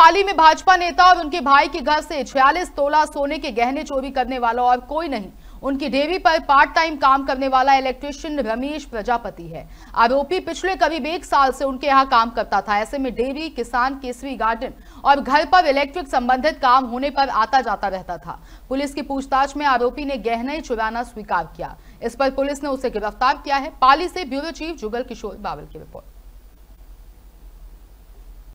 पाली में भाजपा नेता और उनके भाई के घर से 46 तोला सोने के गहने चोरी करने वाला और कोई नहीं, उनकी ढेवी पर पार्ट टाइम काम करने वाला इलेक्ट्रिशियन रमेश प्रजापति है। आरोपी पिछले करीब 1 साल से उनके यहाँ काम करता था। ऐसे में डेयरी, किसान, केसरी गार्डन और घर पर इलेक्ट्रिक संबंधित काम होने पर आता जाता रहता था। पुलिस की पूछताछ में आरोपी ने गहने चुराना स्वीकार किया। इस पर पुलिस ने उसे गिरफ्तार किया है। पाली से ब्यूरो चीफ जुगल किशोर बावल की रिपोर्ट।